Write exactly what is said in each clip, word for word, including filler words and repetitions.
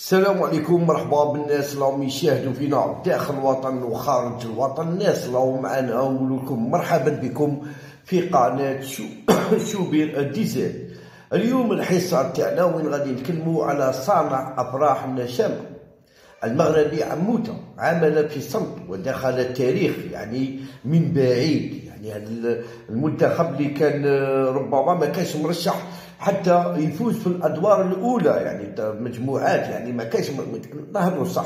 السلام عليكم، مرحبا بالناس اللي يشاهدوا فينا داخل الوطن وخارج الوطن. الناس اللي معنا نقول لكم مرحبا بكم في قناه شو شوبير ديزايد. اليوم الحصه تاعنا وين غادي نتكلموا على صانع افراح النشامة المغربي عموتة، عمل في صمت ودخل التاريخ يعني من بعيد. يعني هذا المنتخب اللي كان ربما ما كانش مرشح حتى يفوز في الادوار الاولى يعني مجموعات، يعني ما كانش نهضروا صح،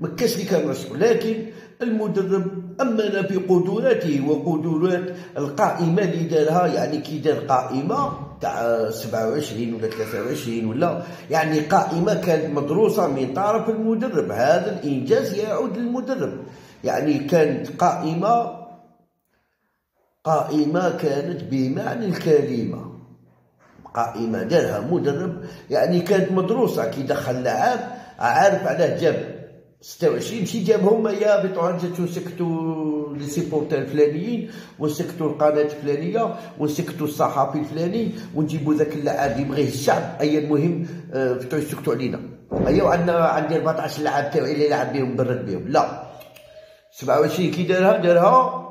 ما كانش اللي كان مرشح، لكن المدرب امن بقدراته وقدرات القائمه اللي دارها. يعني كي دار قائمه تاع سبعة وعشرين ولا ثلاثة وعشرين ولا يعني قائمه كانت مدروسه من طرف المدرب. هذا الانجاز يعود للمدرب، يعني كانت قائمه قائمه كانت بمعنى الكلمه، قائمه دارها مدرب يعني كانت مدروسه. كي دخل لاعب عارف علاه جاب ستة وعشرين، ماشي جابهم يا بطونجاتو سكتوا لي سيبورتير الفلانيين وسكتوا القناه الفلانيه وسكتوا الصحفي الفلاني ونجيبوا ذاك اللاعب اللي بغيه الشعب. اي المهم فتو يسكتوا علينا، ايوا عندنا عندي أربعطاش لاعب تاعي اللي يلعب بهم برد بهم. لا، سبعة وعشرين كي دارها دارها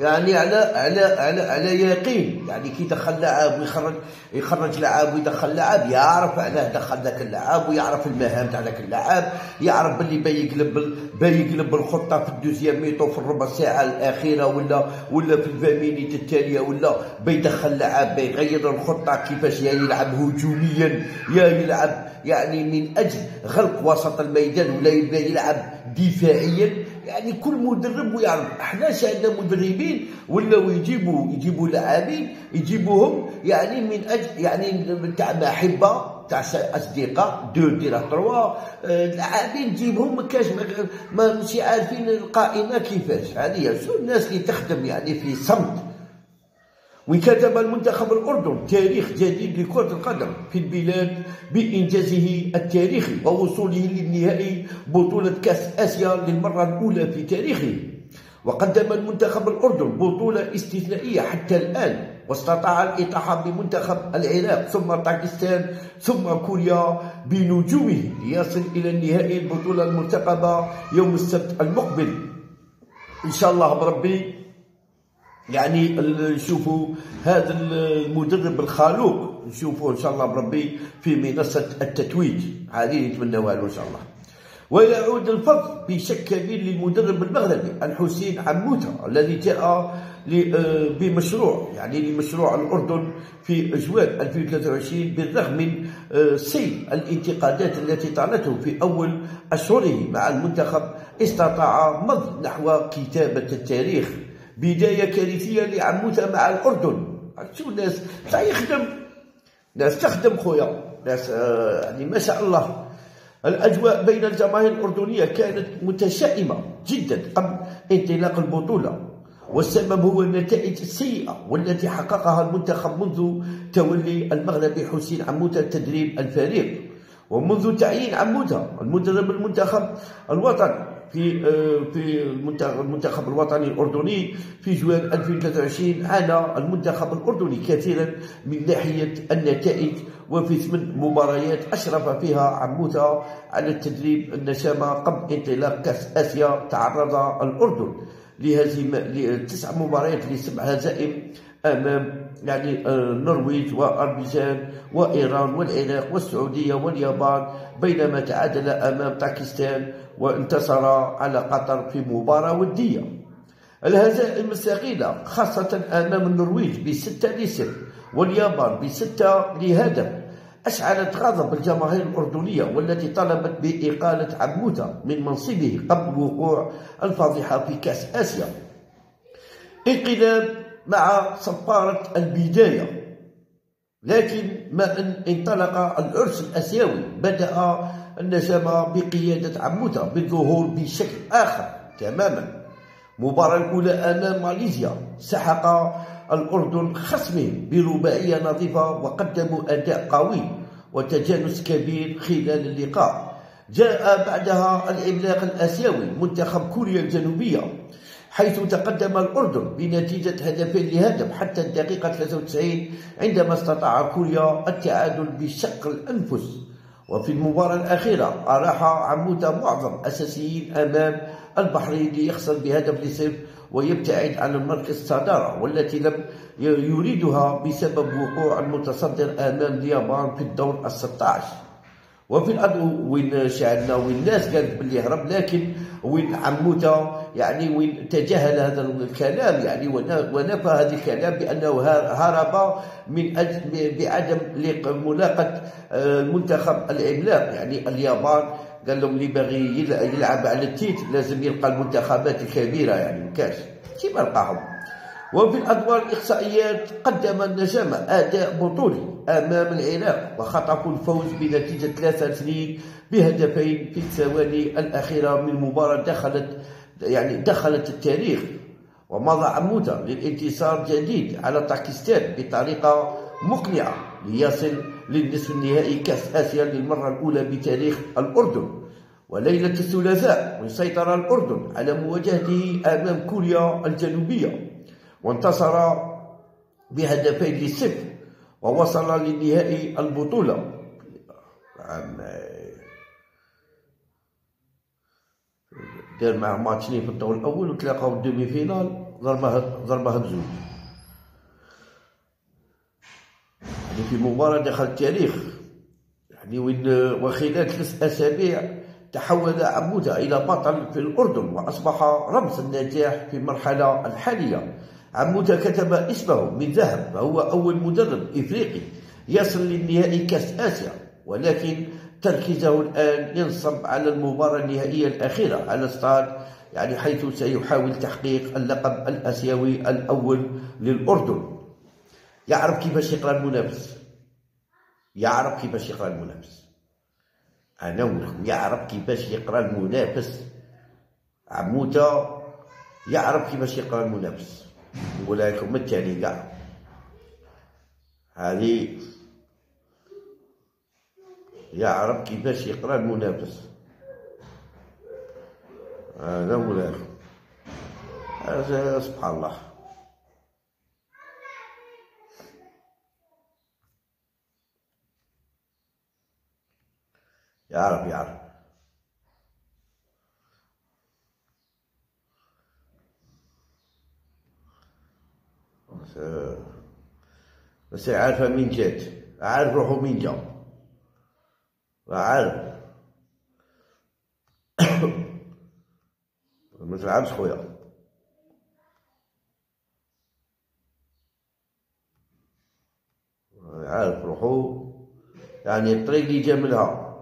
يعني على على على على يقين. يعني كي دخل لاعب ويخرج يخرج لاعب ويدخل لاعب يعرف علاه دخل ذاك اللاعب ويعرف المهام تاع ذاك اللاعب، يعرف باللي باي يقلب باي يقلب الخطه في الدوزيام ميتو في الربع ساعه الاخيره ولا ولا في الفامينيت التاليه، ولا باي يدخل لاعب باي يغير الخطه كيفاش يا يلعب هجوميا يا يلعب يعني من اجل غلق وسط الميدان ولا يبغي يلعب دفاعيا. يعني كل مدرب يعرف. حناش عندنا مدربين ولاو يجيبوا يجيبوا لاعبين يجيبوهم يعني من اجل يعني تاع محبه تاع اصدقاء دو ديرا تروا لاعبين تجيبهم ما كاش ما مش عارفين القائمه كيفاش. هذه شو الناس اللي تخدم يعني في صمت. وكتب المنتخب الأردن تاريخ جديد لكرة القدم في البلاد بإنجازه التاريخي ووصوله للنهائي بطولة كأس آسيا للمرة الأولى في تاريخه. وقدم المنتخب الأردن بطولة استثنائية حتى الآن، واستطاع الإطاحة بمنتخب العراق ثم طاجيكستان ثم كوريا بنجومه ليصل إلى النهائي البطولة المرتقبة يوم السبت المقبل إن شاء الله بربي. يعني نشوفوا هذا المدرب الخالوق، نشوفوه ان شاء الله بربي في منصه التتويج، هذه نتمناوها له ان شاء الله. ويعود الفضل بشكل كبير للمدرب المغربي الحسين عموتة الذي جاء بمشروع يعني لمشروع الاردن في اجواء ألفين وثلاثة وعشرين بالرغم من سيل الانتقادات التي طالته في اول اشهره مع المنتخب، استطاع مضي نحو كتابه التاريخ. بداية كارثية لعموتة مع الأردن. شو الناس بصح يخدم، ناس تخدم خويا، ناس آه يعني ما شاء الله. الأجواء بين الجماهير الأردنية كانت متشائمة جدا قبل انطلاق البطولة، والسبب هو النتائج السيئة والتي حققها المنتخب منذ تولي المغربي حسين عموتة تدريب الفريق، ومنذ تعيين عموتة المدرب المنتخب الوطني في في المنتخب الوطني الاردني في جوان ألفين وثلاثة وعشرين. عانى المنتخب الاردني كثيرا من ناحيه النتائج، وفي ثمان مباريات اشرف فيها عموتة على التدريب النشامة قبل انطلاق كاس اسيا تعرض الاردن لهزيمه لتسع مباريات لسبع هزائم امام يعني النرويج وأربيجان وايران والعراق والسعوديه واليابان، بينما تعادل امام طاجيكستان وانتصر على قطر في مباراة ودية. الهزائم الثقيلة خاصة أمام النرويج بستة لصفر واليابان بستة لهدف أشعلت غضب الجماهير الأردنية والتي طلبت بإقالة عموتة من منصبه قبل وقوع الفضيحة في كأس آسيا. انقلاب مع صفارة البداية، لكن ما أن انطلق العرس الآسيوي بدأ النشامة بقيادة عموتة بالظهور بشكل آخر تماما. المباراة الأولى أمام ماليزيا سحق الأردن خصمهم برباعية نظيفة وقدموا أداء قوي وتجانس كبير خلال اللقاء. جاء بعدها العملاق الآسيوي منتخب كوريا الجنوبية حيث تقدم الأردن بنتيجة هدفين لهدف حتى الدقيقة ثلاثة وتسعين عندما استطاع كوريا التعادل بشق الأنفس. وفي المباراة الأخيرة أراح عموتة معظم أساسيين أمام البحرين ليخسر بهدف لصفر ويبتعد عن مركز الصدارة والتي لم يريدها بسبب وقوع المتصدر أمام اليابان في الدور الستة عشر. وفي الأرض وين شعلنا وين الناس قالت باللي هرب، لكن وين عموتة يعني وين تجاهل هذا الكلام يعني ونفى هذا الكلام بأنه هرب من أجل بعدم ملاقة المنتخب العملاق يعني اليابان. قال لهم اللي باغي يلعب على التيت لازم يلقى المنتخبات الكبيرة يعني الكاس كيما لقاهم. وفي الأدوار الإقصائيات قدم النشامة أداء بطولي أمام العراق وخطفوا الفوز بنتيجة ثلاثة اثنين بهدفين في الثواني الأخيرة من مباراة دخلت يعني دخلت التاريخ. ومضى عموتة للانتصار جديد على طاجيكستان بطريقة مقنعة ليصل للنصف النهائي كأس آسيا للمرة الأولى بتاريخ الأردن. وليلة الثلاثاء سيطر الأردن على مواجهته أمام كوريا الجنوبية وانتصر بهدفين للصفر ووصل لنهائي البطولة. دار معه ماتشين في الدور الأول وتلاقاو الدومي فينال ضربة ضربة بزوج يعني في مباراة دخل التاريخ يعني وين وخلال ثلاث أسابيع تحول عموتة إلى بطل في الأردن وأصبح رمز النجاح في المرحلة الحالية. عموتة كتب اسمه من ذهب فهو أول مدرب إفريقي يصل للنهائي كأس آسيا، ولكن تركيزه الآن ينصب على المباراة النهائية الأخيرة على استاد يعني حيث سيحاول تحقيق اللقب الآسيوي الأول للأردن. يعرف كيفاش يقرا المنافس، يعرف كيفاش يقرا المنافس، أنا ولكم يعرف كيفاش يقرا المنافس. عموتة يعرف كيفاش يقرا المنافس، نقولها لكم التالي كاع هذه يعرف كيفاش يقرا المنافس. هذا ولا هذا سبحان الله. يعرف يعرف بس عارفه مين جات، عارف روحو مين جا وعارف ما تلعبش خويا. عارف روحو يعني الطريق اللي جا منها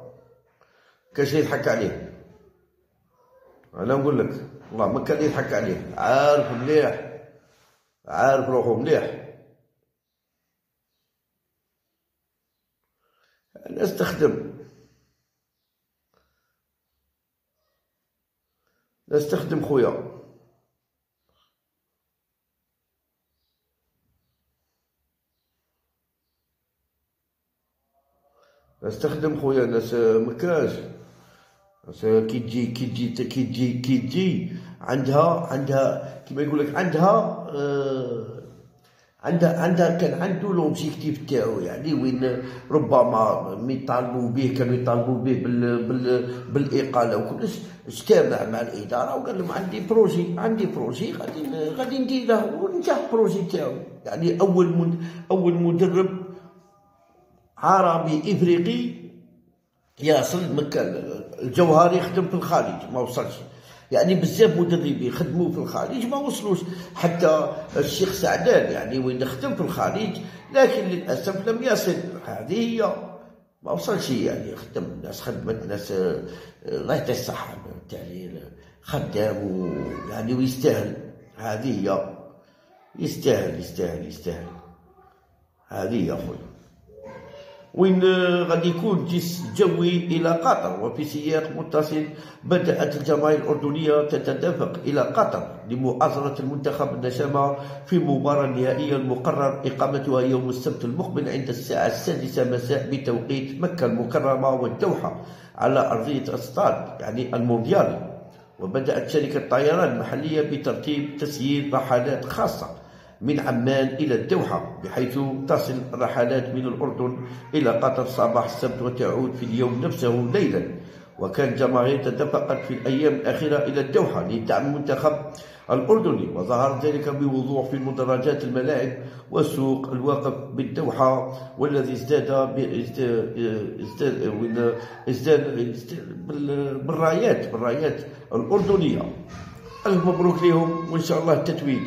كاش يضحك عليه. انا نقول لك والله ما كان يضحك عليه، عارف مليح، عارف روحو مليح. الناس تخدم، الناس تخدم خويا. الناس تخدم خويا، الناس مكراش. كي تجي كي تجي كي تجي كي تجي عندها عندها كيما يقول لك عندها عندها عندها كان عنده لوبجيكتيف تاعو يعني وين ربما يطالبوا به كانوا يطالبوا به بالاقاله وكلش. اجتمع مع الاداره وقال لهم عندي بروجي، عندي بروجي غادي غادي نديره وننجح البروجي تاعو. يعني اول اول مدرب عربي افريقي يصل مكة. الجوهري يخدم في الخارج ما وصلش، يعني بزاف مدربين خدموا في الخارج ما وصلوش. حتى الشيخ سعدان يعني وين خدم في الخارج لكن للاسف لم يصل. هذه هي ما وصلش يعني خدم الناس، خدمت الناس الله يعطيه الصحه يعني خدام يعني ويستاهل. هذه هي يستاهل يستاهل يستاهل. هذه هي خويا وين غادي يكون جس جوي إلى قطر. وفي سياق متصل بدأت الجماهير الأردنية تتدفق إلى قطر لمؤازرة المنتخب النشامة في مباراة نهائية المقرر إقامتها يوم السبت المقبل عند الساعة السادسة مساء بتوقيت مكة المكرمة والدوحة على أرضية استاد يعني المونديالي. وبدأت شركة الطيران المحلية بترتيب تسيير رحلات خاصة من عمان إلى الدوحة، بحيث تصل الرحلات من الأردن إلى قطر صباح السبت وتعود في اليوم نفسه ليلا. وكان جماهير تدفقت في الأيام الأخيرة إلى الدوحة لدعم المنتخب الأردني، وظهر ذلك بوضوح في المدرجات الملاعب والسوق الواقف بالدوحة، والذي ازداد بالرايات بالرايات الأردنية. ألف مبروك لهم وإن شاء الله التتويج.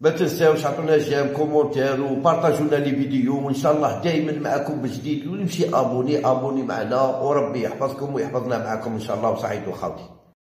ما تنساوش عطونا جيم كومونتير وبارطاجونا لي فيديو، وان شاء الله دائما معكم بجديد، ونمشي ابوني ابوني معنا، وربي يحفظكم ويحفظنا معكم ان شاء الله. وسعيد وخاوتي.